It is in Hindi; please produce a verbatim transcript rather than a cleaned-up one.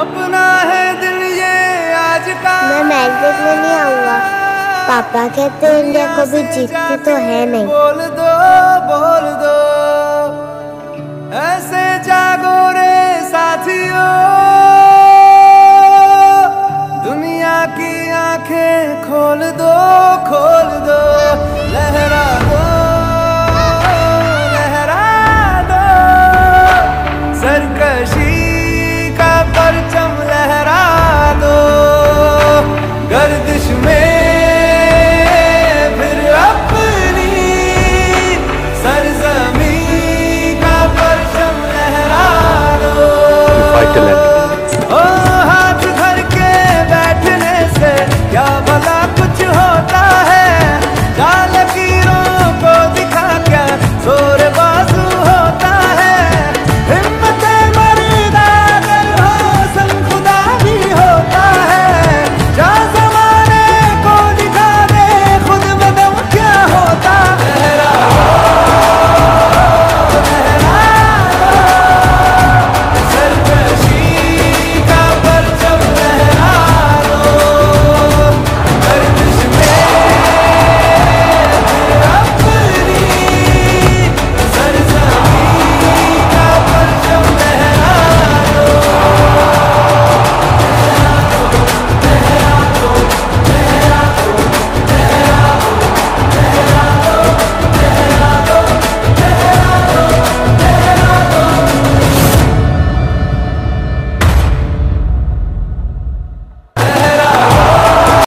अपना है दिल ये आज का। मैं मैजिक में नहीं आऊंगा, पापा कहते हैं इंडिया को भी जीतती तो है नहीं। बोल दो बोल दो ऐसे जागो रे साथियों।